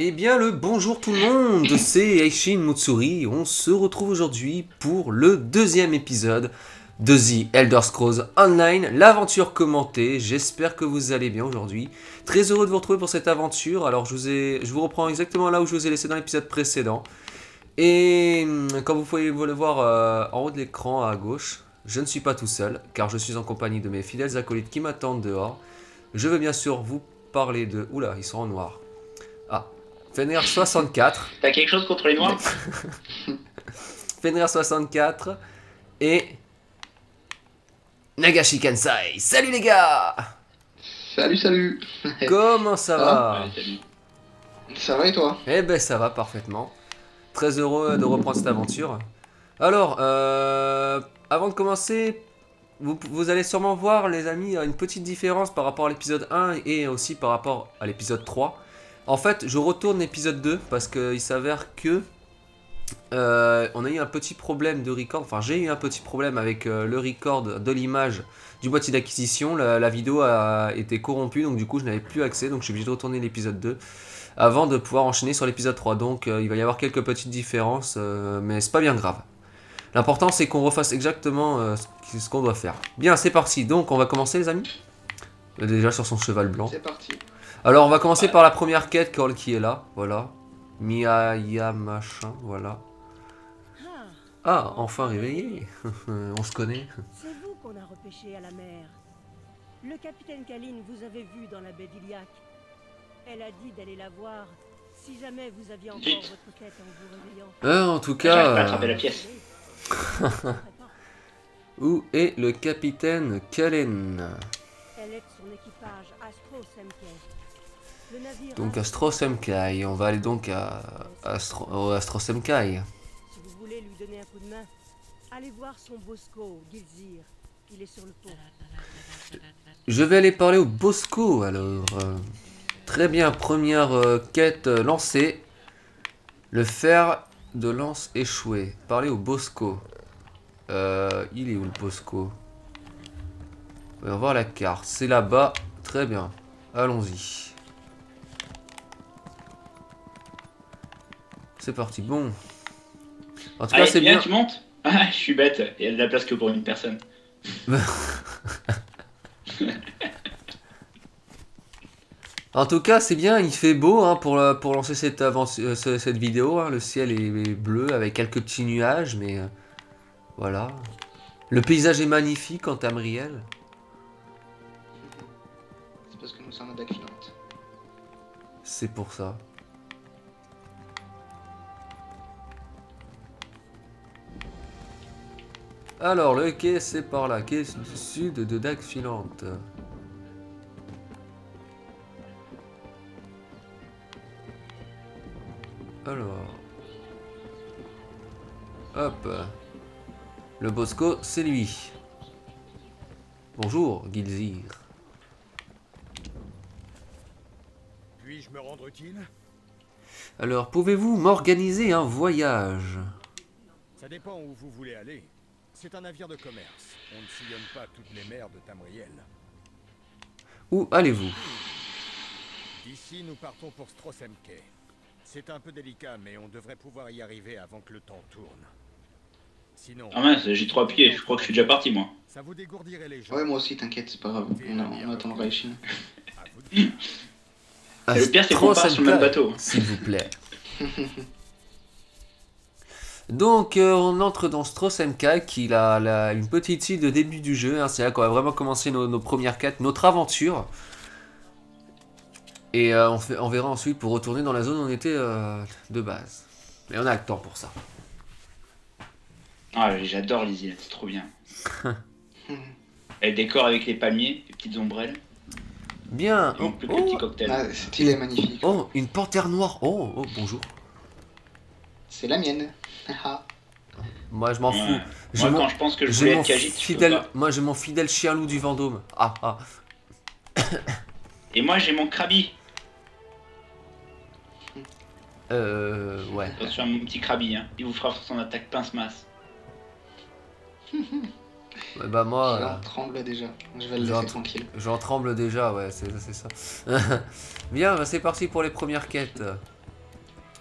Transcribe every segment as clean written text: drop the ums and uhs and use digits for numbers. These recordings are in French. Eh bien le bonjour tout le monde, c'est Aishin Mutsuri, on se retrouve aujourd'hui pour le deuxième épisode de The Elder Scrolls Online, l'aventure commentée. J'espère que vous allez bien aujourd'hui, très heureux de vous retrouver pour cette aventure. Alors je vous reprends exactement là où je vous ai laissé dans l'épisode précédent. Et comme vous pouvez le voir en haut de l'écran à gauche, je ne suis pas tout seul, car je suis en compagnie de mes fidèles acolytes qui m'attendent dehors. Je veux bien sûr vous parler de... Oula, ils sont en noir. Ah, Fenrir64. T'as quelque chose contre les noirs? Fenrir64 et... Nagashi Kensai. Salut les gars. Salut, salut. Comment ça va? Ça va et toi? Eh ben ça va parfaitement. Très heureux de reprendre cette aventure. Alors, avant de commencer, vous allez sûrement voir les amis une petite différence par rapport à l'épisode 1 et aussi par rapport à l'épisode 3. En fait, je retourne l'épisode 2 parce qu'il s'avère que on a eu un petit problème de record. Enfin, j'ai eu un petit problème avec le record de l'image du boîtier d'acquisition. La vidéo a été corrompue, donc du coup, je n'avais plus accès. Donc, je suis obligé de retourner l'épisode 2 avant de pouvoir enchaîner sur l'épisode 3. Donc, il va y avoir quelques petites différences, mais c'est pas bien grave. L'important, c'est qu'on refasse exactement ce qu'on doit faire. Bien, c'est parti. Donc, on va commencer, les amis. Déjà sur son cheval blanc. C'est parti. Alors, on va commencer par la première quête qui est là. Voilà. Miyaya machin, voilà. Ah, enfin réveillé. On se connaît. C'est vous qu'on a repêché à la mer. Le capitaine Kaleen vous avait vu dans la baie d'Iliac. Elle a dit d'aller la voir si jamais vous aviez encore votre quête en vous réveillant. En tout cas... J'arrive pas à attraper la pièce. Où est le capitaine Kaleen? Elle aide son équipage à Stros M'Kai. Donc à Stros M'Kai, on va aller donc à Stros M'Kai. Si vous voulez lui donner un coup de main, allez voir son Bosco, Gilzir. Il est sur le pont. Je vais aller parler au Bosco alors. Très bien, première quête lancée. Le fer de lance échoué. Parler au Bosco. Il est où le Bosco? On va voir la carte. C'est là-bas. Très bien. Allons-y. C'est parti. Bon. En tout cas, c'est bien. Tu montes? Ah, je suis bête. Il y a de la place que pour une personne. En tout cas, c'est bien, il fait beau hein, pour lancer cette vidéo. Hein. Le ciel est bleu avec quelques petits nuages, mais voilà. Le paysage est magnifique en Tamriel. C'est parce que nous sommes à Dax Filante. C'est pour ça. Alors, le quai, c'est par là. Quai sud de Dax Filante. Alors, hop, le Bosco, c'est lui. Bonjour, Gilzir. Puis-je me rendre utile? Alors, pouvez-vous m'organiser un voyage? Ça dépend où vous voulez aller. C'est un navire de commerce. On ne sillonne pas toutes les mers de Tamriel. Où allez-vous? D'ici, nous partons pour Stros M'Kai. C'est un peu délicat, mais on devrait pouvoir y arriver avant que le temps tourne. Sinon... Ah mince, j'ai 3 pieds, je crois que je suis déjà parti, moi. Ça vous dégourdirait les gens. Ouais, moi aussi, t'inquiète, c'est pas grave. On attendra Aishin. Le pire, c'est qu'on part sur le même bateau. S'il vous plaît. Donc, on entre dans Stros M'Kai, qui a une petite île de début du jeu. Hein, c'est là qu'on va vraiment commencer nos premières quêtes, notre aventure. Et on verra ensuite pour retourner dans la zone où on était de base. Mais on a le temps pour ça. Ah, j'adore les îles, c'est trop bien. Elle décore avec les palmiers, les petites ombrelles. Bien. Oh, plus que le petit cocktail. Ah, cette île est magnifique. Oh, une panthère noire. Oh, bonjour. C'est la mienne. Moi, je m'en fous. Ouais. Moi, quand je pense que je voulais être Khajiit, moi, j'ai mon fidèle chien loup du Vendôme. Ah. Et moi j'ai mon Krabi. Ouais. Attention à mon petit Krabi, hein. Il vous fera son attaque pince-masse. Ouais, bah moi... J'en tremble déjà. Je vais le laisser tranquille. J'en tremble déjà, ouais, c'est ça. Bien, bah, c'est parti pour les premières quêtes.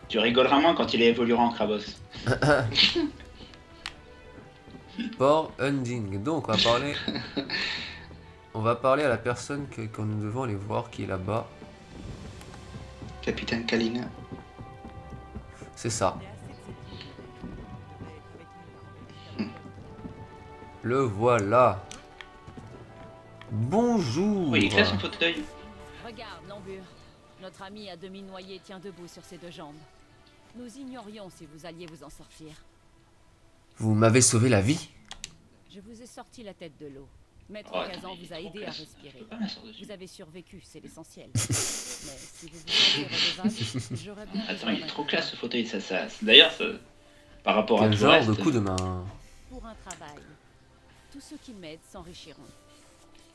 Tu rigoleras moins quand il évoluera en Kravos. Port Hunding. Donc on va parler. On va parler à la personne que, nous devons aller voir qui est là-bas. Capitaine Kalina. C'est ça. Le voilà. Bonjour. Oui, il crée son fauteuil. Regarde l'embure. Notre ami à demi noyé tient debout sur ses deux jambes. Nous ignorions si vous alliez vous en sortir. Vous m'avez sauvé la vie. Je vous ai sorti la tête de l'eau. Maître Cazan vous a aidé à respirer. Vous avez survécu, c'est l'essentiel. Mais si vous vous sortirez des vagues, j'aurais bien... Attends, il est trop classe ce fauteuil, ça, ça... D'ailleurs, ça... par rapport à tout le reste... de coup de main. Pour un travail. Tous ceux qui m'aident s'enrichiront.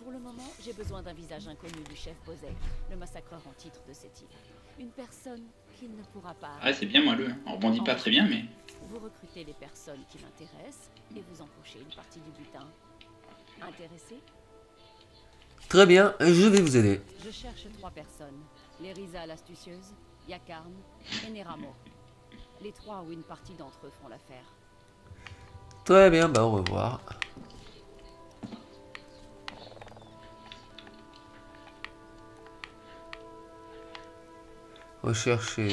Pour le moment, j'ai besoin d'un visage inconnu du chef Bozak, le massacreur en titre de cette île. Une personne qu'il ne pourra pas... Ah, c'est bien moelleux. On rebondit pas très bien, mais... Vous recrutez les personnes qui m'intéressent et vous empoochez une partie du butin. Intéressé? Très bien, je vais vous aider. Je cherche trois personnes. Les Risa l'astucieuse, Jakarn et Neramo. Les trois ou une partie d'entre eux feront l'affaire. Très bien, bah au revoir. Recherchez.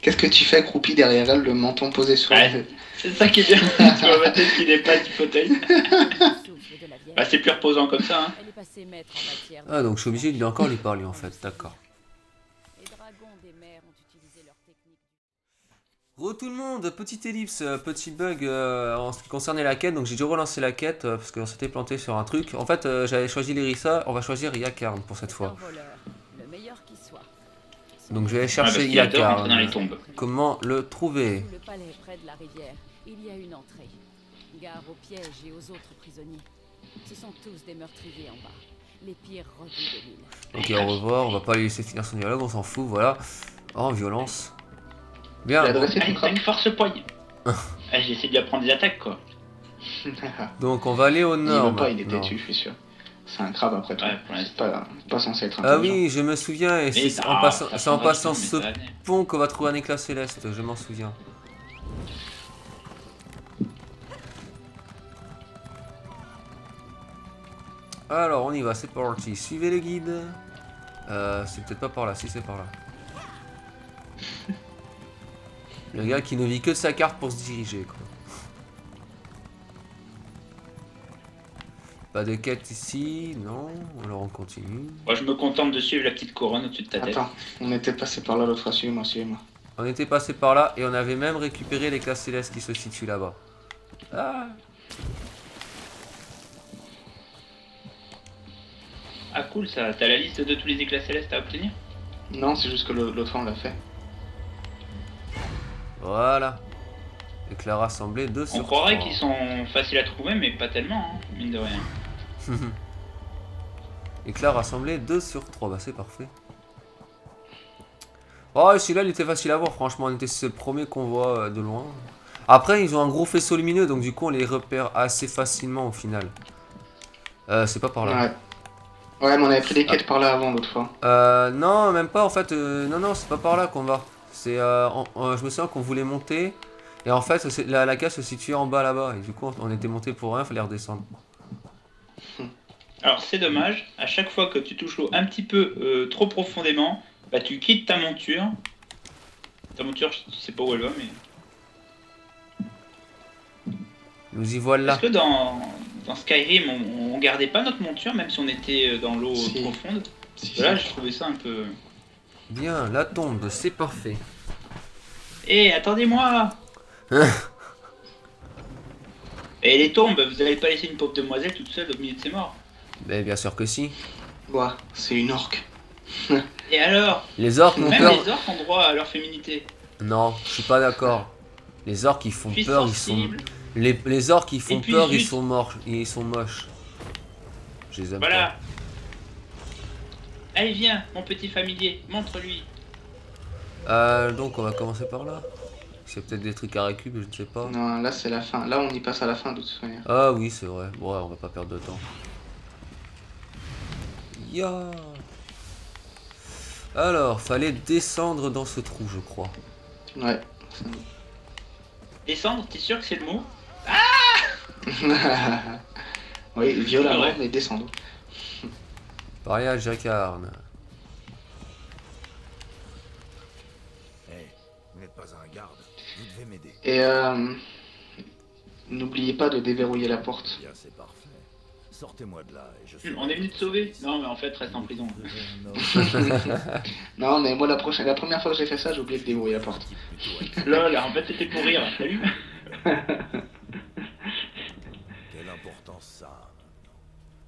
Qu'est-ce que tu fais accroupi derrière elle, le menton posé sur elle? C'est ça qui est bien, tu vois ma tête qui n'est pas du fauteuil. Bah c'est plus reposant comme ça. Hein. Ah donc je suis obligé de encore lui parler en fait, d'accord. Re tout le monde, petite ellipse, petit bug en ce qui concernait la quête, donc j'ai dû relancer la quête parce qu'on s'était planté sur un truc. En fait j'avais choisi l'Erissa, on va choisir Jakarn pour cette fois. Donc je vais chercher Jakarn. Comment le trouver? Le palais près de la rivière. Il y a une entrée. Gare aux pièges et aux autres prisonniers. Ce sont tous des meurtriers en bas. Les pires revues de l'île. Ok, au revoir. On va pas lui laisser finir son dialogue. On s'en fout. Voilà. En violence. Bien. Force poigne. J'ai essayé de lui apprendre des attaques quoi. Donc on va aller au nord. Il veut pas, il est têtu, je suis sûr. C'est un crabe après tout, c'est pas censé être un... Ah oui, je me souviens, et c'est en passant ce pont qu'on va trouver un éclat céleste, je m'en souviens. Alors on y va, c'est parti, suivez le guide. C'est peut-être pas par là, si c'est par là. Le gars qui ne vit que de sa carte pour se diriger quoi. Pas de quête ici, non, alors on continue. Moi je me contente de suivre la petite couronne au-dessus de ta tête. Attends, on était passé par là l'autre fois, suivez-moi, suivez-moi. On était passé par là et on avait même récupéré les classes célestes qui se situent là-bas. Ah. Ah cool ça, t'as la liste de tous les éclats célestes à obtenir? Non, c'est juste que l'autre fois on l'a fait. Voilà. Éclats rassemblés 2 sur 3. On croirait qu'ils sont faciles à trouver mais pas tellement, hein, mine de rien. Éclats rassemblés 2 sur 3, bah c'est parfait. Oh, celui-là il était facile à voir, franchement, on était le premier qu'on voit de loin. Après, ils ont un gros faisceau lumineux donc du coup on les repère assez facilement au final. C'est pas par là. Ouais. Ouais, mais on avait pris des quêtes par là avant l'autre fois. Non, même pas en fait. Non, non, c'est pas par là qu'on va. C'est, je me souviens qu'on voulait monter. Et en fait, la case se situait en bas là-bas. Et du coup, on était monté pour rien, il fallait redescendre. Alors, c'est dommage. À chaque fois que tu touches l'eau un petit peu trop profondément, bah, tu quittes ta monture. Ta monture, je sais pas où elle va, mais... Nous y voilà. Est-ce que dans Skyrim, on gardait pas notre monture, même si on était dans l'eau profonde? Là, je trouvais ça un peu... Bien, la tombe, c'est parfait. Eh, attendez-moi! Et les tombes, vous n'allez pas laisser une pauvre demoiselle toute seule au milieu de ses morts? Mais bien sûr que si. Quoi? Wow, c'est une orque. Et alors? Les orques ont peur. Les orques ont droit à leur féminité. Non, je suis pas d'accord. Les orques ils font peur, sensible. Ils sont... Les orques ils font peur, ils sont morts, ils sont moches. Je les aime pas. Allez viens, mon petit familier, montre-lui. Donc on va commencer par là. C'est peut-être des trucs à récup, je ne sais pas. Non, là c'est la fin. Là on y passe à la fin de toute manière. Ah oui, c'est vrai. Bon, ouais, on va pas perdre de temps. Ya. Yeah. Alors, fallait descendre dans ce trou, je crois. Ouais. Descendre, t'es sûr que c'est le mot? Ah oui, violemment, mais descendre. Pareil à Jakarn. Hey, vous n'êtes pas un garde, vous devez m'aider. Et n'oubliez pas de déverrouiller la porte. Bien, c'est parfait. Sortez-moi de là et je suis... On est venu te sauver? Non, mais en fait, reste en prison. Non, mais moi, la première fois que j'ai fait ça, j'ai oublié de déverrouiller la porte. Lol, en fait, c'était pour rire. Salut. Quelle importance ça?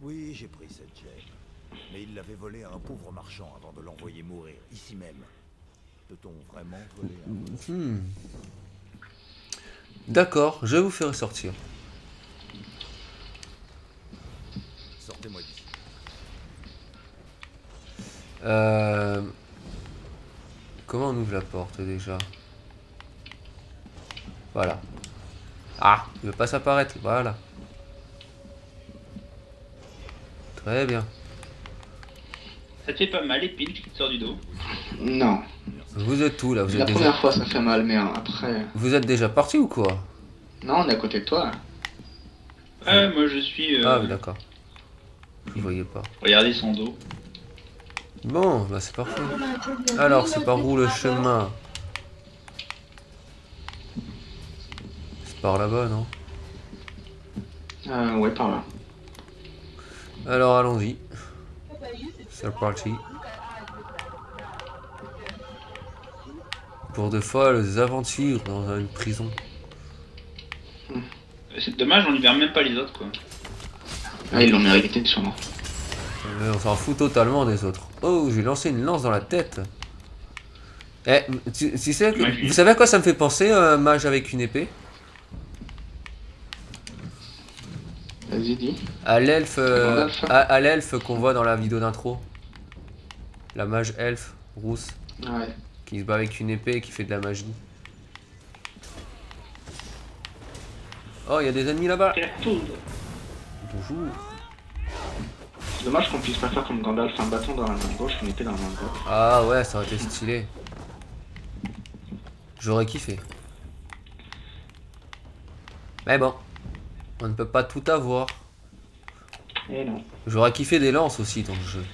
Oui, j'ai pris cette gemme, mais il l'avait volée à un pauvre marchand avant de l'envoyer mourir, ici même. Peut-on vraiment voler un... D'accord, je vais vous faire sortir. Sortez-moi d'ici. Comment on ouvre la porte déjà? Voilà. Ah, il veut pas s'apparaître, voilà. Très bien. Ça te fait pas mal les pinches qui te sortent du dos? Non. Vous êtes où là? Vous êtes déjà... première fois ça fait mal, mais après... Vous êtes déjà parti ou quoi? Non, on est à côté de toi. Ah, moi je suis... Ah, oui, d'accord. Je voyais pas. Regardez son dos. Bon, bah c'est parfait. Alors, c'est par où le chemin? C'est par là-bas, non? Ouais, par là. Alors, allons-y. C'est parti. Pour de folles aventures dans une prison. C'est dommage, on libère même pas les autres, quoi. Ah, ils l'ont mérité, sûrement. On s'en fout totalement des autres. Oh, j'ai lancé une lance dans la tête. Eh, tu sais, vous savez à quoi ça me fait penser, un mage avec une épée? Vas-y, dis. À l'elfe qu'on voit dans la vidéo d'intro. La mage elfe, rousse. Ouais. Qui se bat avec une épée et qui fait de la magie. Oh, il y a des ennemis là-bas. Bonjour. Dommage qu'on puisse pas faire comme Gandalf un bâton dans la main gauche, une épée dans la main droite. Ah ouais, ça aurait été stylé. J'aurais kiffé. Mais bon. On ne peut pas tout avoir. Eh non. J'aurais kiffé des lances aussi dans le jeu.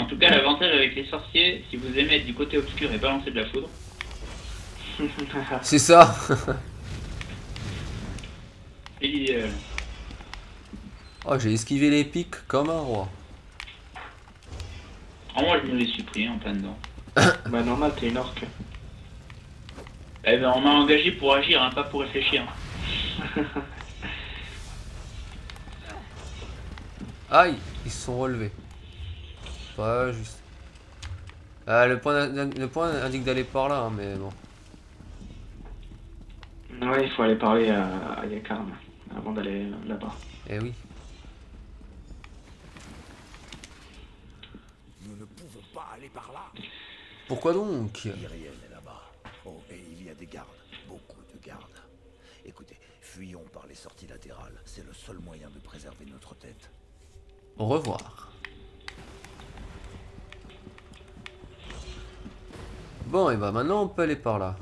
En tout cas, l'avantage avec les sorciers, si vous aimez être du côté obscur et balancer de la foudre. C'est ça. C'est l'idéal. Oh, j'ai esquivé les pics comme un roi. Ah, moi je me les suis pris en plein dedans. Bah normal, t'es une orque. Eh ben on m'a engagé pour agir, hein, pas pour réfléchir. Aïe, ils se sont relevés. Pas juste. Ah, le point indique d'aller par là, hein, mais bon. Ouais, il faut aller parler à Jakarn avant d'aller là-bas. Eh oui. Nous ne pouvons pas aller par là. Pourquoi donc? Iriel est là-bas. Oh, et il y a des gardes, beaucoup de gardes. Écoutez, fuyons par les sorties latérales. C'est le seul moyen de préserver notre tête. Au revoir. Bon, et bah maintenant on peut aller par là.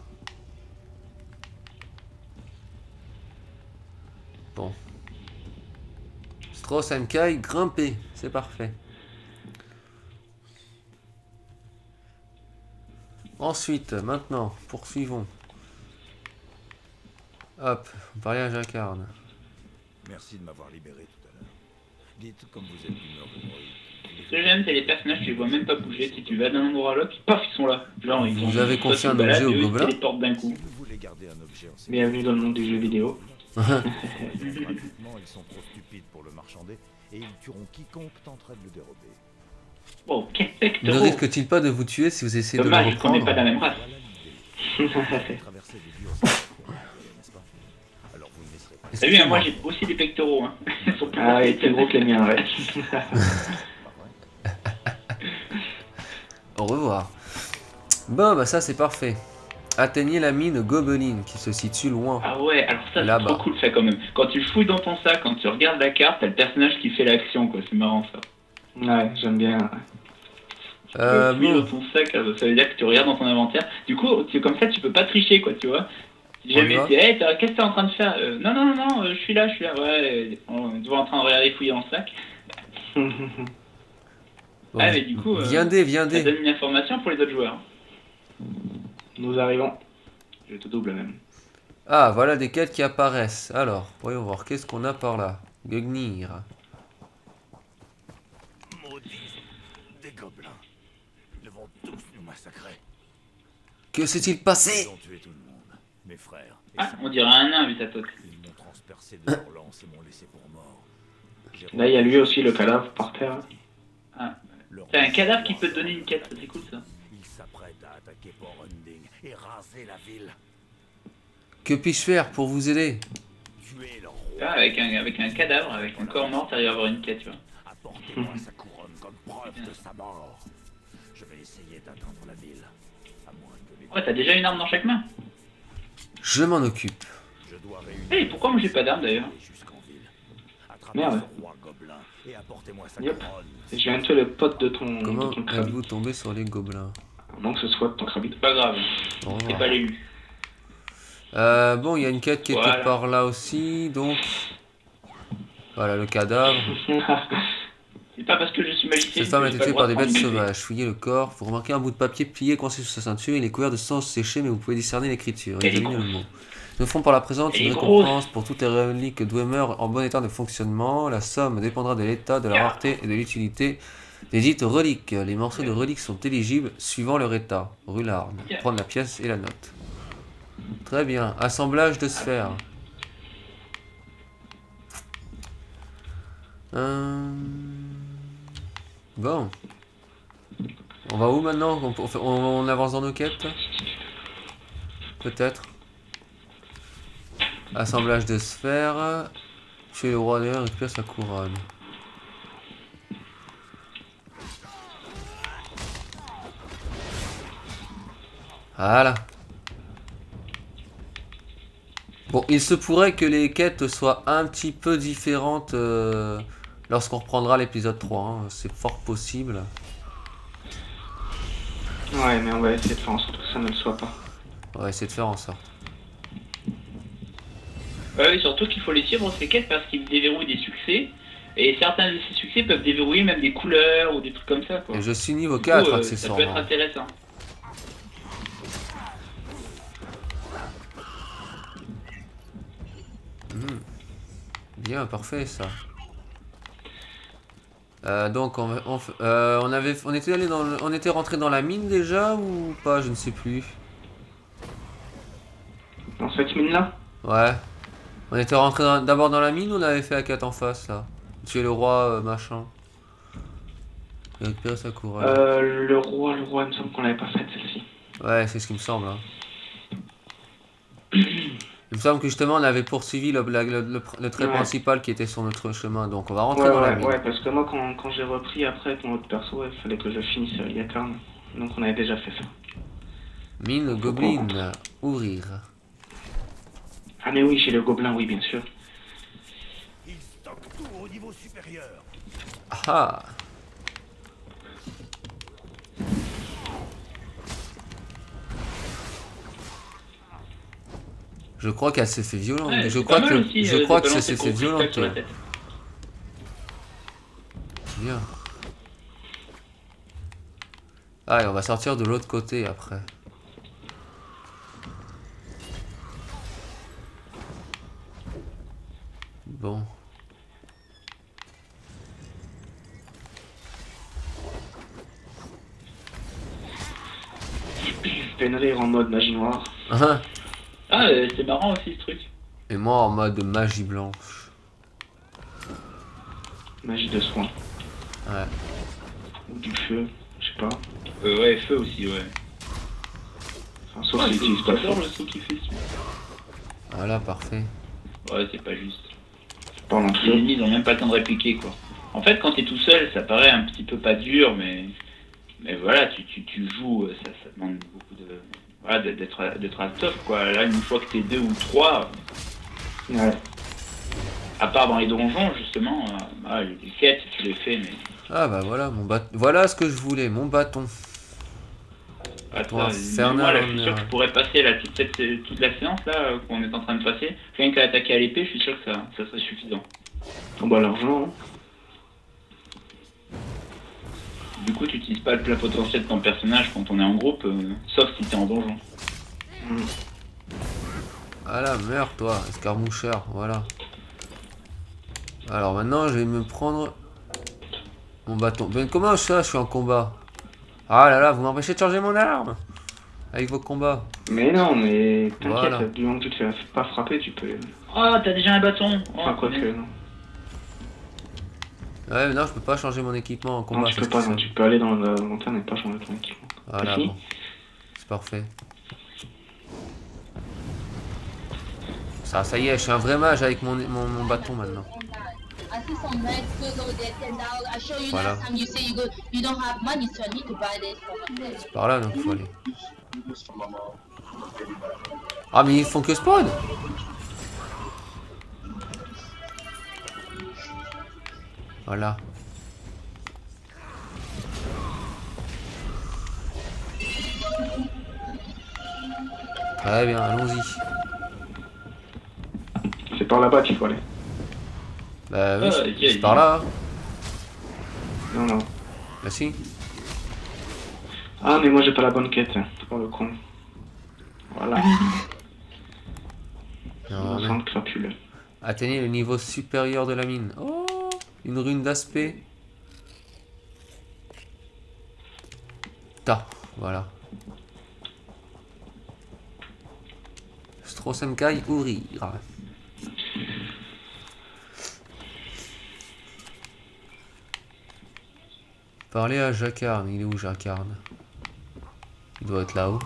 Bon. Stros M'Kai, grimper, c'est parfait. Ensuite, maintenant, poursuivons. Hop, on parlait à Jakarn. Merci de m'avoir libéré tout à l'heure. Dites comme vous êtes d'humeur de bruit. Ce que j'aime, c'est les personnages, tu les vois même pas bouger. Si tu vas d'un endroit à l'autre, paf, ils sont là. Genre, ils vous avez confié un objet au gobelin? Bienvenue dans le monde du jeu vidéo. Ils sont trop stupides pour le marchander et ils tueront quiconque tentera de le dérober. Oh, quel pectoral! Ne risque-t-il pas de vous tuer si vous essayez de le reprendre? Dommage, on n'est pas de la même race. Salut, hein, moi j'ai aussi des pectoraux. Hein. Ils sont plus gros que les miens, ouais. Au revoir. Bon, bah ça c'est parfait. Atteignez la mine gobeline qui se situe loin. Ah ouais, alors ça c'est trop cool ça quand même. Quand tu fouilles dans ton sac, quand tu regardes la carte, t'as le personnage qui fait l'action, quoi. C'est marrant ça. Ouais, j'aime bien. Oui, dans ton sac, ça veut dire que tu regardes dans ton inventaire. Du coup, comme ça, tu peux pas tricher, quoi, tu vois. Si jamais tu es, qu'est-ce que t'es en train de faire? Non, non, non, non, je suis là, ouais, on est en train de regarder fouiller en sac. Bon, ah, mais du coup, ça donne une information pour les autres joueurs. Nous arrivons. Je te double même. Ah, voilà des quêtes qui apparaissent. Alors, voyons voir, qu'est-ce qu'on a par là? Gugnir. Que s'est-il passé? Ah, on dirait un nain, mais ça toque. Là, il y a lui aussi, le cadavre par terre. Ah. C'est un cadavre qui peut te donner une quête, c'est cool ça. Il s'apprête à attaquer Port Hunding et raser la ville. Que puis-je faire pour vous aider? Ah, avec un cadavre, avec un corps mort, t'arrives à avoir une quête, tu vois. Apportez-moi sa couronne comme preuve de sa mort. Je vais essayer d'atteindre la ville. Ouais, t'as déjà une arme dans chaque main. Je m'en occupe. Eh, hey, pourquoi moi j'ai pas d'arme d'ailleurs? Merde. Yep. J'ai un peu le pote de ton. Comment êtes-vous tombé sur les gobelins? Non, que ce soit ton crabite. Pas grave. Oh. C'est pas l'élu. Bon, il y a une quête qui était par là aussi, donc. Voilà le cadavre. C'est pas parce que je suis magicien. Cette femme a été tuée par des bêtes sauvages. Fouillez le corps. Vous remarquez un bout de papier plié coincé sous sa ceinture. Il est couvert de sang séché, mais vous pouvez discerner l'écriture. Examinez le mot. Nous ferons par la présente une récompense pour toutes les reliques de Wemer en bon état de fonctionnement. La somme dépendra de l'état, de la rareté et de l'utilité des dites reliques. Les morceaux de reliques sont éligibles suivant leur état. Rulard. Prendre la pièce et la note. Très bien. Assemblage de sphères. Bon. On va où maintenant? On avance dans nos quêtes? Peut-être. Assemblage de sphères. Tuer le roi d'air et récupère sa couronne. Voilà. Bon, il se pourrait que les quêtes soient un petit peu différentes lorsqu'on reprendra l'épisode 3. Hein. C'est fort possible. Ouais, mais on va essayer de faire en sorte que ça ne le soit pas. On va essayer de faire en sorte. Oui, surtout qu'il faut les suivre ces quêtes parce qu'ils déverrouillent des succès. Et certains de ces succès peuvent déverrouiller même des couleurs ou des trucs comme ça. Quoi. Et je suis niveau 4 accessoirement. Ça peut être intéressant. Bien, parfait ça. Donc on était rentré dans la mine déjà ou pas? Je ne sais plus. Dans cette mine là? Ouais. On était rentré d'abord dans la mine ou on avait fait la quête en face là? Tuer le roi machin. Récupérer sa couronne. Le roi, il me semble qu'on l'avait pas faite celle-ci. Ouais, c'est ce qui me semble. Hein. Il me semble que justement on avait poursuivi le trait principal qui était sur notre chemin, donc on va rentrer dans la mine. Ouais, parce que moi quand j'ai repris après ton autre perso, il fallait que je finisse Jakarn, donc on avait déjà fait ça. Mine gobelin, ouvrir. Ah mais oui, chez le gobelin, oui bien sûr. Il stocke tout au niveau supérieur. Ah. Je crois qu'elle s'est fait violente. Ouais, je crois que ça s'est fait violente. Bien. Ah, et on va sortir de l'autre côté après. Bon. Fenrir en mode magie noire. Ah, c'est marrant aussi ce truc. Et moi en mode magie blanche. Magie de soin. Ouais. Ou du feu, je sais pas. Ouais, feu aussi, ouais. Enfin, sauf qu'il utilise pas le feu. Le saut qu'il fait, celui-là. Voilà, parfait. Ouais, c'est pas juste. Les ennemis n'ont même pas le temps de répliquer, quoi. En fait, quand t'es tout seul, ça paraît un petit peu pas dur, mais. Mais voilà, tu joues, ça demande beaucoup de. Voilà, d'être à top quoi. Là, une fois que t'es deux ou trois, à part dans les donjons, justement, les quêtes, tu les fais, mais. Ah bah voilà, mon bâton. Voilà ce que je voulais, mon bâton. Attends, moi, je suis sûr que je pourrais passer la toute la séance là qu'on est en train de passer. Rien qu'à attaquer à l'épée, je suis sûr que ça serait suffisant. Bon bah l'argent. Du coup, tu n'utilises pas le plein potentiel de ton personnage quand on est en groupe, sauf si t'es en donjon. Ah là, meurs toi, escarmoucheur, voilà. Alors maintenant, je vais me prendre mon bâton. Mais comment ça, je suis en combat? Ah là là, vous m'empêchez de changer mon arme avec vos combats. Mais non, mais t'inquiète, voilà. Du moment que tu te fais pas frapper, tu peux... Oh, t'as déjà un bâton. Oh, enfin, quoi que, non. Ouais, mais non, je peux pas changer mon équipement en combat. Non, tu peux pas, non, tu peux aller dans la montagne et pas changer ton équipement. Voilà, bon. C'est parfait. Ça y est, je suis un vrai mage avec mon bâton maintenant. Voilà. C'est par là donc faut aller. Ah mais ils font que spawn. Voilà. Très bien, allons-y. C'est par là-bas qu'il faut aller. Bah oui, c'est par là. Non, non. Bah si. Ah, mais moi j'ai pas la bonne quête, pour le con. Voilà. Non, on sent crapule. Atteignez le niveau supérieur de la mine. Oh, une rune d'aspect. Ta, voilà. Stros M'Kai, ouvrir. Parler à Jakarn, il est où Jakarn? Il doit être là-haut.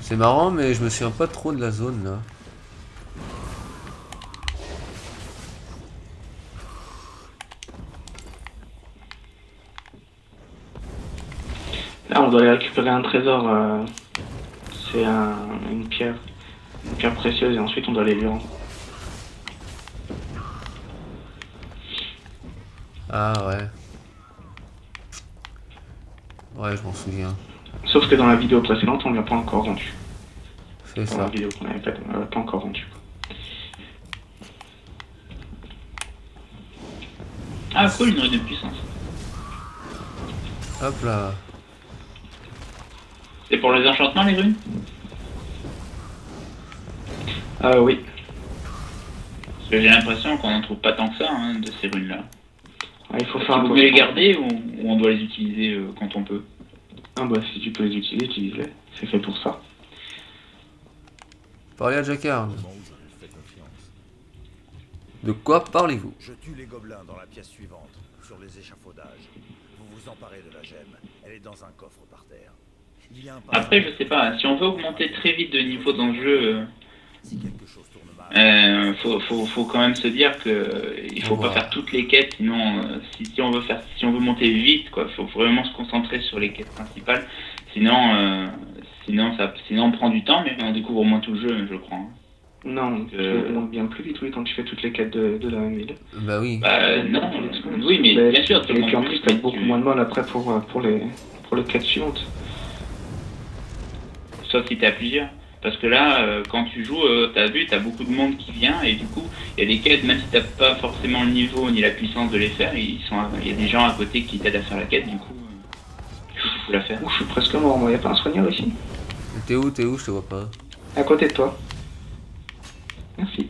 C'est marrant, mais je me souviens pas trop de la zone là. Là, on doit aller récupérer un trésor. C'est une pierre précieuse, et ensuite on doit aller lui rendre. Ah ouais. Ouais, je m'en souviens. Sauf que dans la vidéo précédente, on ne l'a pas encore rendu. C'est ça. Dans la vidéo qu'on avait faite, on ne l'a pas encore rendu. Ah, cool, une rune de puissance. Hop là. C'est pour les enchantements, les runes? Ah oui. Parce que j'ai l'impression qu'on n'en trouve pas tant que ça, hein, de ces runes-là. Ah, il faut faire un peu. Vous pouvez les garder ou on doit les utiliser quand on peut? Ah bah si tu peux les utiliser, utilise-les. C'est fait pour ça. Parlez à Jakarn. De quoi parlez-vous? Je tue les gobelins dans la pièce suivante, sur les échafaudages. Vous vous emparez de la gemme. Elle est dans un coffre par terre. Après, je sais pas, si on veut augmenter très vite de niveau dans le jeu, faut quand même se dire qu'il faut pas faire toutes les quêtes, sinon si on veut monter vite, quoi, faut vraiment se concentrer sur les quêtes principales, sinon on prend du temps, mais on découvre au moins tout le jeu, je crois. Non, donc, tu montes bien plus vite, oui, quand tu fais toutes les quêtes de la même ville. Bah oui. Bah non, oui, mais bien sûr. Et puis en plus, t'as beaucoup moins de mal après pour les quêtes suivantes. Sauf si t'as plusieurs. Parce que là, quand tu joues, t'as vu, t'as beaucoup de monde qui vient et du coup, il y a des quêtes, même si t'as pas forcément le niveau ni la puissance de les faire, il y a des gens à côté qui t'aident à faire la quête, du coup, faut la faire. Ouh, je suis presque mort, moi, y'a pas un soigneur ici? T'es où, je te vois pas. À côté de toi. Merci.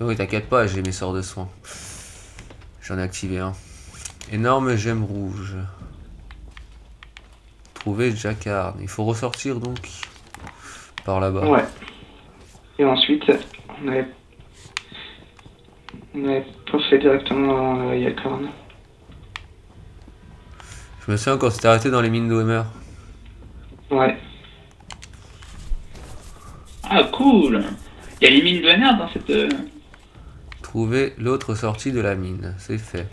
Oui, t'inquiète pas, j'ai mes sorts de soins. J'en ai activé un. Énorme gemme rouge. Trouver Jakarn. Il faut ressortir donc par là-bas. Ouais. Et ensuite, on avait pas fait directement Jakarn. Je me souviens quand on s'était arrêté dans les mines de Wemer. Ouais. Ah, cool. Il y a les mines de la merde dans cette... Trouver l'autre sortie de la mine. C'est fait.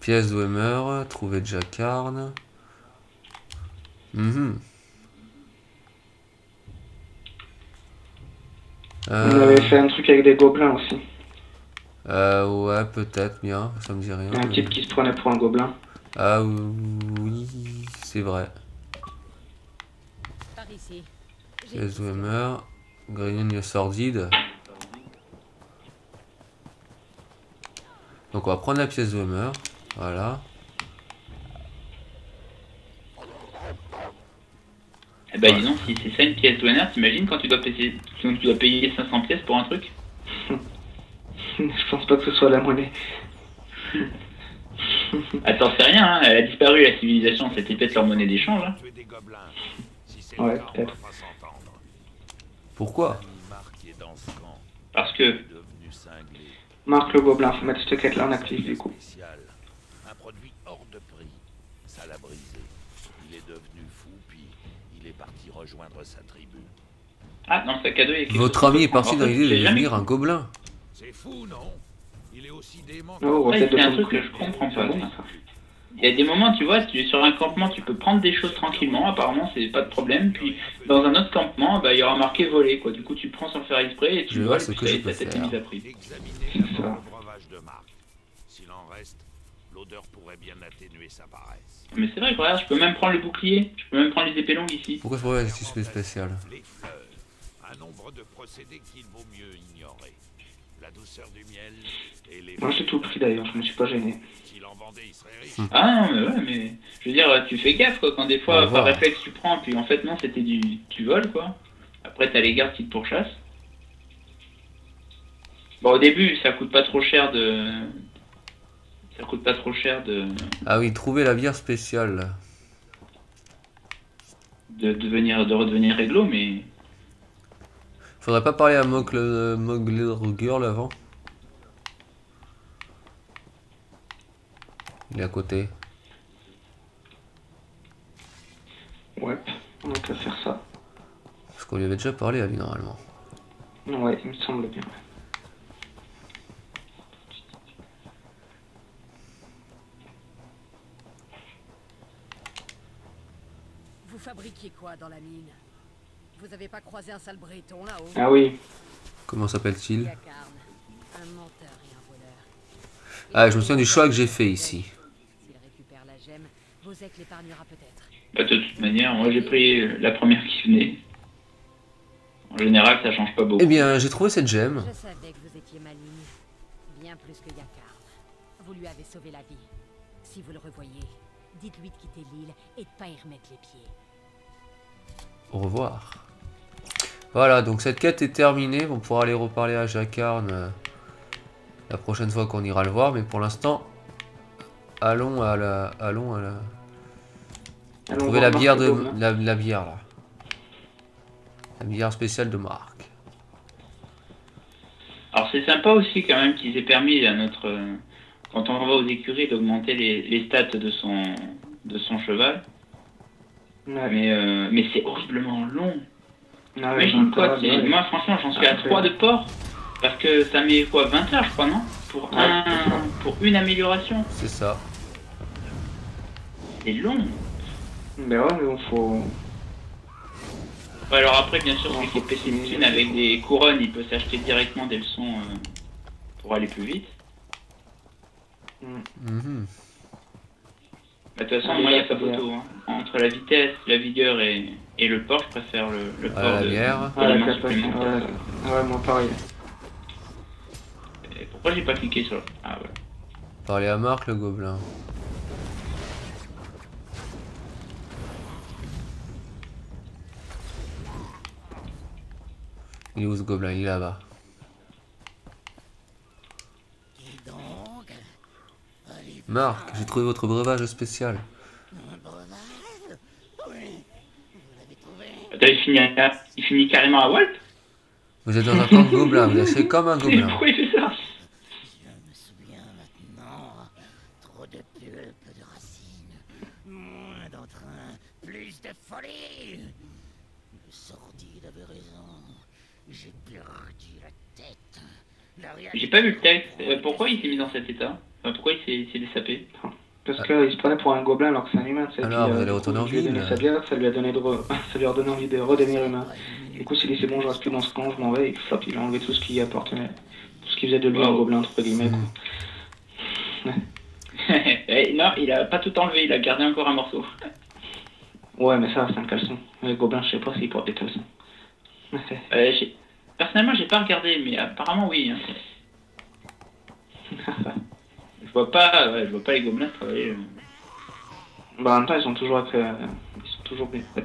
Pièce de Wemer. Trouver Jakarn. On avait fait un truc avec des gobelins aussi. Ouais, peut-être bien. Ça me dit rien. Un type qui se prenait pour un gobelin. Ah oui, c'est vrai. Par ici. Pièce de Wemer. Grignune sordide. Donc on va prendre la pièce de Wemer. Voilà. Eh ben disons, si c'est ça une pièce de Wemer, t'imagines quand tu dois payer 500 pièces pour un truc? Je pense pas que ce soit la monnaie. Attends, c'est rien, hein, elle a disparu la civilisation, c'était peut-être leur monnaie d'échange. Hein. Ouais, peut-être. Pourquoi? Parce que... Marc le gobelin, faut mettre cette quête là en actif du coup. Un produit hors de prix, ça l'a brisé. Il est devenu fou, puis il est parti rejoindre sa tribu. Ah, dans le sac à dos, il y a quelque chose. Votre ami est parti dans l'idée de devenir un gobelin. C'est fou, non? Il est aussi dément. Oh, ouais, c'est un truc que je comprends pas. Il y a des moments, tu vois, tu es sur un campement, tu peux prendre des choses tranquillement, apparemment c'est pas de problème, puis dans un autre campement, bah, il y aura marqué voler, quoi. Du coup, tu prends sans le faire exprès et tu voles, puis ça y est, ta tête est mise à prix. C'est ça. Mais c'est vrai, regarde, je peux même prendre le bouclier, je peux même prendre les épées longues ici. Pourquoi je pourrais utiliser une spéciale? Moi j'ai tout pris d'ailleurs, je me suis pas gêné. Ah non, mais ouais, mais je veux dire, tu fais gaffe quoi, quand des fois par réflexe tu prends, puis en fait non, c'était du. Tu voles quoi. Après t'as les gardes qui te pourchassent. Bon, au début ça coûte pas trop cher de. Ah oui, trouver la bière spéciale. De redevenir réglo, mais. Faudrait pas parler à Moglergirl avant. Il est à côté. Ouais, on va faire ça. Parce qu'on lui avait déjà parlé à lui normalement. Ouais, il me semble bien. Vous fabriquez quoi dans la mine? Vous avez pas croisé un sale breton là-haut? Ah oui. Comment s'appelle-t-il? Ah, je me souviens du choix que j'ai fait ici. Bah, de toute manière, moi j'ai pris la première qui venait. En général, ça change pas beaucoup. Eh bien, j'ai trouvé cette gemme. Je savais que vous étiez maligne, bien plus que Jakarn. Vous lui avez sauvé la vie. Si vous le revoyez, dites-lui de quitter l'île et de pas y remettre les pieds. Au revoir. Voilà, donc cette quête est terminée. On pourra aller reparler à Jakarn la prochaine fois qu'on ira le voir, mais pour l'instant, allons à la... Trouver la bière de... La bière, là. La bière spéciale de Marc. Alors c'est sympa aussi quand même qu'ils aient permis à notre... Quand on va aux écuries, d'augmenter les stats de son cheval. Ouais. Mais c'est horriblement long. Ouais, imagine quoi, moi franchement j'en suis à 3 de porc. Parce que ça met quoi, 20 heures je crois, non? Pour, ouais, pour une amélioration. C'est ça. C'est long. Mais ouais, mais bon, faut... Ouais, alors après, bien sûr, celui qui est pessimiste avec des couronnes, il peut s'acheter directement des leçons pour aller plus vite. Bah, de toute façon, moi, il n'y a pas photo. Hein. Entre la vitesse, la vigueur et le port, je préfère le port la bière. Ah, la capacité. Ouais, moi pareil. Pourquoi j'ai pas cliqué sur... Ah voilà. Parler à Marc le gobelin. Il est où ce gobelin? Il est là-bas. Marc, j'ai trouvé votre breuvage spécial. Attends, il finit carrément à Walt. Vous êtes dans un camp de gobelins, vous êtes comme un gobelin. Pourquoi il fait ça? Plus de folie! Le sordide avait raison. J'ai perdu la tête. J'ai pas vu le texte. Pourquoi il s'est mis dans cet état? Enfin, pourquoi il s'est dessapé? Parce qu'il se prenait pour un gobelin alors que c'est un humain. Alors, il est retourné en ville. Ça lui a donné envie de redevenir humain. Du coup, il s'est laissé bon, je reste plus dans ce camp, je m'en vais, et flop, il a enlevé tout ce qui appartenait. Tout ce qui faisait de lui un gobelin, entre guillemets. Quoi. Non, il a pas tout enlevé, il a gardé encore un morceau. Ouais, mais ça, c'est un caleçon. Le gobelin, je sais pas s'il porte des caleçons. Personnellement, j'ai pas regardé, mais apparemment, oui. Hein. Je vois pas les gobelins travailler. Bah, en même temps, ils sont toujours,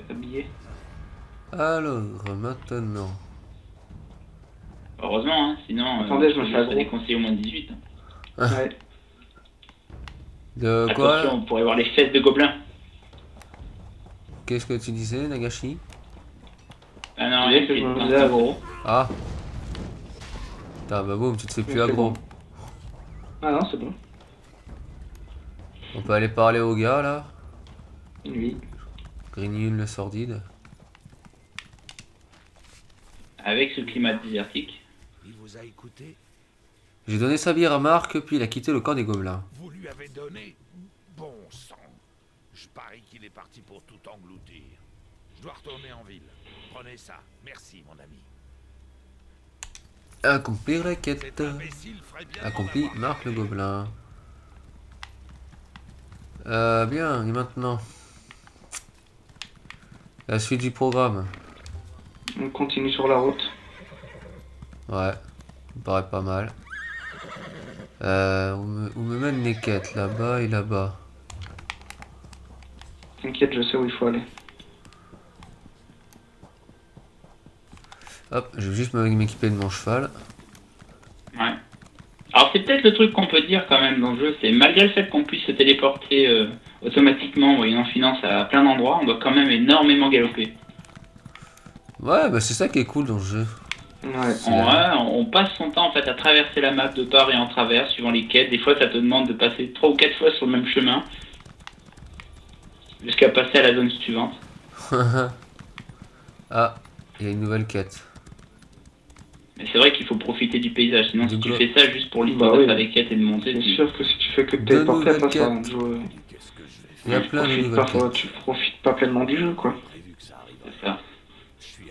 habillés. Alors, maintenant. Heureusement, hein, sinon. Attendez, je me fais déconseiller au moins 18. Hein. Ouais. De quoi? Attention, on pourrait voir les fesses de gobelins. Qu'est-ce que tu disais, Nagashi? Ah non, rien que je me faisais aggro. Ah. Putain, bah boum, tu te fais plus aggro. Bon. Ah non, c'est bon. On peut aller parler au gars, là? Oui. Grignune le sordide. Avec ce climat désertique. Il vous a écouté? J'ai donné sa bière à Marc, puis il a quitté le camp des gobelins. Vous lui avez donné? Bon sang. Je parie qu'il est parti pour tout engloutir. Je dois retourner en ville. Prenez ça. Merci, mon ami. Accomplir la quête. Accompli Marc le gobelin. Bien, et maintenant? La suite du programme. On continue sur la route. Ouais, me paraît pas mal. Où me mènent les quêtes? Là-bas et là-bas. T'inquiète, je sais où il faut aller. Hop, je vais juste m'équiper de mon cheval. Ouais. Alors c'est peut-être le truc qu'on peut dire quand même dans le jeu, c'est malgré le fait qu'on puisse se téléporter automatiquement ou en finance à plein d'endroits, on doit quand même énormément galoper. Ouais, bah c'est ça qui est cool dans le jeu. Ouais, on passe son temps en fait à traverser la map de part et en travers, suivant les quêtes. Des fois ça te demande de passer 3 ou 4 fois sur le même chemin, jusqu'à passer à la zone suivante. Ah, il y a une nouvelle quête. Mais c'est vrai qu'il faut profiter du paysage, sinon si tu fais ça juste pour l'histoire de faire des quêtes et de monter... C'est sûr que si tu fais que te téléporter, ça sera un jeu... Il y a plein de nouvelles quêtes. Tu profites pas pleinement du jeu, quoi. C'est ça.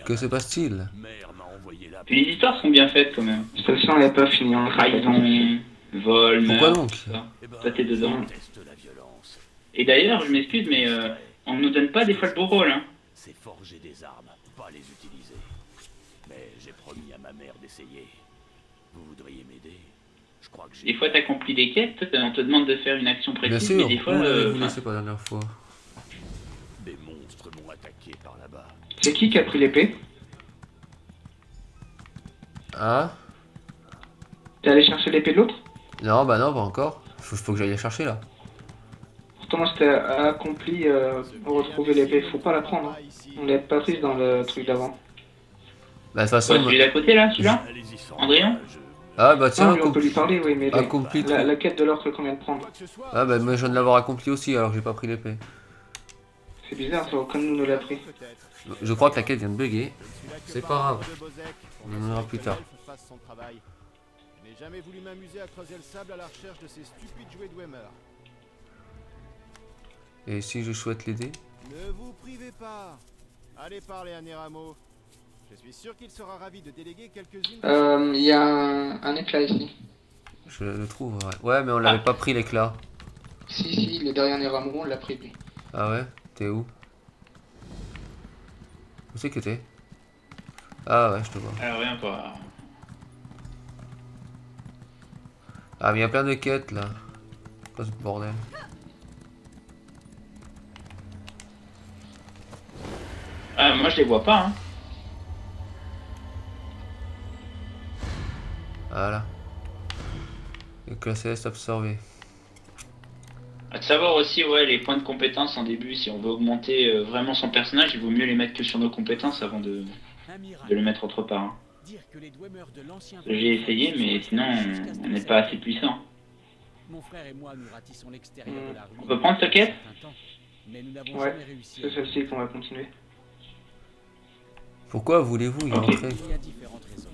Que se passe-t-il? Puis les histoires sont bien faites, quand même. Celle-ci, on n'est pas fini en trahison, vol, meurtre... Pourquoi donc? Toi, t'es dedans. Et d'ailleurs, je m'excuse, mais on ne nous donne pas des fois le beau rôle, hein. C'est forger des armes, pas les utiliser. Mais j'ai promis à ma mère d'essayer. Vous voudriez m'aider? Je crois que j'ai... Des fois, t'accomplis des quêtes, on te demande de faire une action précise, mais des fois... Bien sûr, vous laissez pas la dernière fois. Des monstres m'ont attaqué par là-bas. C'est qui a pris l'épée? Hein? T'es allé chercher l'épée de l'autre? Non, bah non, pas encore. Faut que j'aille la chercher, là. Pourtant, moi, c'était accompli pour retrouver l'épée. Faut pas la prendre. Hein. On n'est pas prise dans le truc d'avant. Bah, de toute façon. Celui d'à côté, là, celui-là? Andréon? Ah, bah tiens, on peut lui parler, oui, mais accompli la quête de l'or qu'on vient de prendre. Ah, bah, moi, je viens de l'avoir accompli aussi, alors j'ai pas pris l'épée. C'est bizarre, ça, comme nous l'a pris. Je crois que la quête vient de bugger. C'est pas grave. On en verra plus tard. Je n'ai jamais voulu m'amuser à creuser le sable à la recherche de ces stupides jouets de Wemer. Et si je souhaite l'aider? Ne vous privez pas. Allez parler à Neramo. Je suis sûr qu'il sera ravi de déléguer quelques-unes. Il y a un éclat ici. Je le trouve, ouais. Ouais, mais on l'avait pas pris l'éclat. Si, si, il est derrière Neramo, on l'a pris lui. Ah ouais? T'es où? Où c'est que t'es? Ah ouais, je te vois. Alors rien pas. Ah, mais il y a plein de quêtes là. Quoi ce bordel? Ah, moi je les vois pas, hein. Voilà. Le classe est absorbé. À savoir aussi, ouais, les points de compétence en début, si on veut augmenter vraiment son personnage, il vaut mieux les mettre que sur nos compétences avant de le mettre autre part. Hein. J'ai essayé, mais sinon on n'est pas assez puissant. On peut prendre cette quête? mais nous n'avons jamais réussi. C'est celle-ci qu'on va continuer. Pourquoi voulez-vous y entrer? Il y a différentes raisons.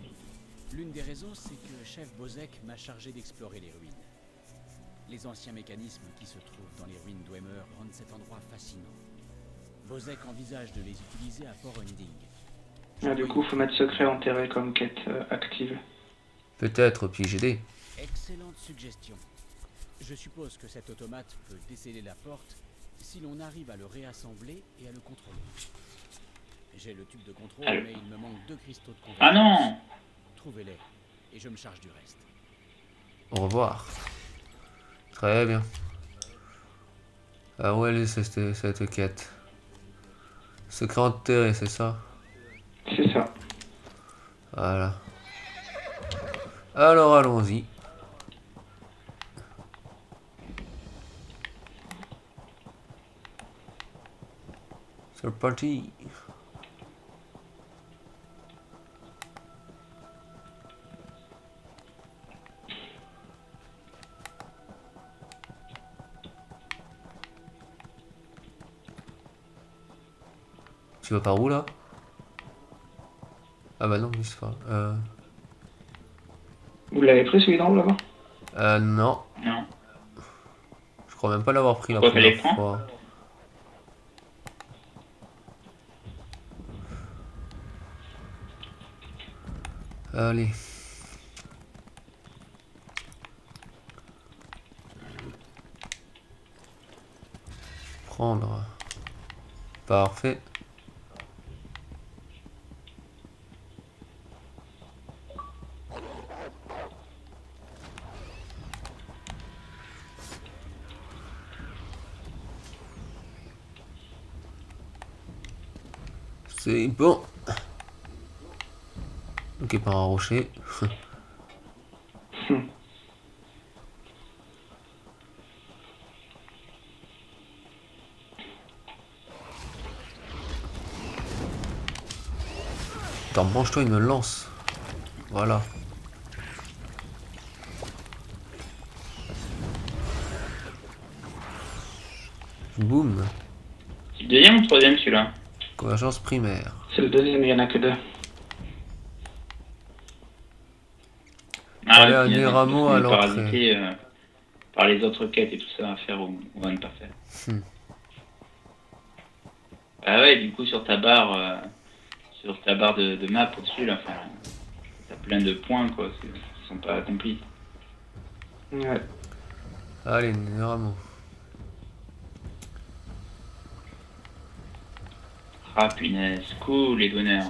L'une des raisons, c'est que chef Bozak m'a chargé d'explorer les ruines. Les anciens mécanismes qui se trouvent dans les ruines d'Wemer rendent cet endroit fascinant. Bozak envisage de les utiliser à Port Hunding. Ah, du coup, faut mettre secret enterré comme quête active. Peut-être piégé. Excellente suggestion. Je suppose que cet automate peut déceler la porte si l'on arrive à le réassembler et à le contrôler. J'ai le tube de contrôle, mais il me manque 2 cristaux de contrôle. Ah non! Trouvez-les et je me charge du reste. Au revoir. Très bien. Ah, où elle est cette quête? Secret enterré, c'est ça? C'est ça. Voilà. Alors allons-y. C'est parti. Tu vas par où là? Ah bah non, c'est pas... Vous l'avez pris celui d'en haut là-bas? Non. Non. Je crois même pas l'avoir pris la première fois. Allez. Prendre. Parfait. C'est bon. Ok, par un rocher. Attends, branche-toi, il me lance. Voilà. Boum. C'est le deuxième ou le troisième celui-là? Convergence primaire. C'est le deuxième, il n'y en a que 2. Allez, Neramo à l'entrée. Par les autres quêtes et tout ça à faire, on va ne pas faire. Bah ouais, du coup sur ta barre de map au-dessus, là, enfin, t'as plein de points quoi, qui sont pas accomplis. Ouais. Allez, Neramo. Ah punaise, cool les donneurs.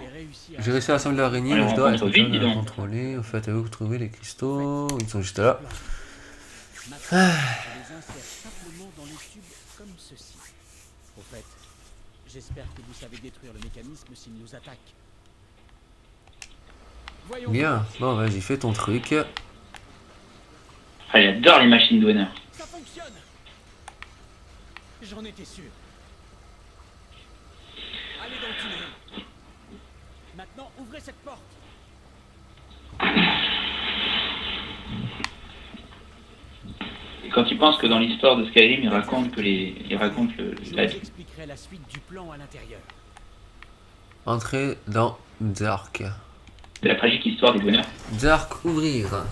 J'ai réussi à assembler l'araignée, mais je dois être vite, donc. Contrôler. En fait, avez-vous trouvé les cristaux? Ils sont juste là. Ah. Au fait, j'espère que vous savez détruire le mécanisme s'il nous attaque. Bien, bon vas-y, fais ton truc. Ah, il adore les machines donneurs. Ça fonctionne. J'en étais sûr. Allez dans le tunnel. Maintenant, ouvrez cette porte. Et quand tu penses que dans l'histoire de Skyrim, il raconte que les, il raconte le. Je vous expliquerai la suite du plan à l'intérieur. Entrez dans Dark. C'est la tragique histoire des bonheurs. Dark, ouvrir.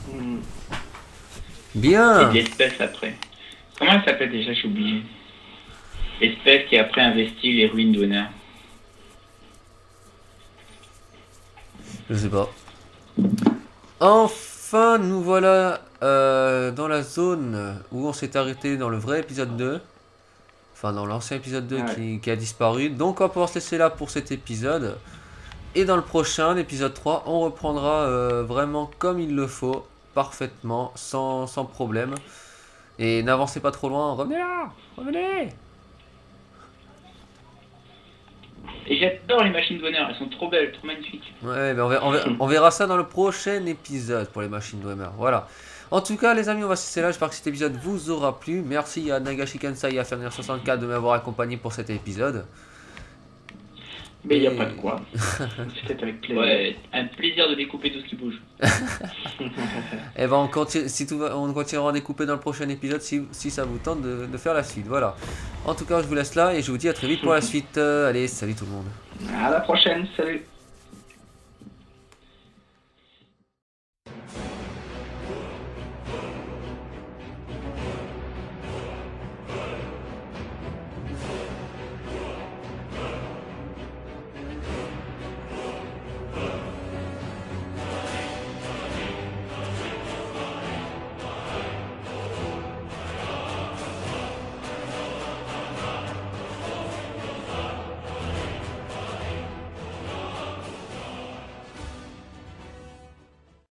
Bien. Et l'espèce après. Comment elle s'appelle déjà? J'ai oublié. L'espèce qui après investit les ruines d'honneur. Je sais pas. Enfin, nous voilà dans la zone où on s'est arrêté dans le vrai épisode 2. Enfin, dans l'ancien épisode 2 qui a disparu. Donc, on va pouvoir se laisser là pour cet épisode. Et dans le prochain, l'épisode 3, on reprendra vraiment comme il le faut. Parfaitement, sans problème. Et n'avancez pas trop loin. Revenez là! Revenez! Et j'adore les machines Wemer, elles sont trop belles, trop magnifiques. Ouais, ben on verra ça dans le prochain épisode pour les machines Wemer, voilà. En tout cas, les amis, on va se laisser là. J'espère que cet épisode vous aura plu. Merci à Nagashi Kensai et à Fenrir64 de m'avoir accompagné pour cet épisode. Mais il n'y a pas de quoi. C'était avec plaisir. Ouais, un plaisir de découper tout ce qui bouge. Et ben on continue, si tout va, on continuera à découper dans le prochain épisode si ça vous tente de faire la suite. Voilà. En tout cas, je vous laisse là et je vous dis à très vite pour la suite. Allez, salut tout le monde. À la prochaine, salut.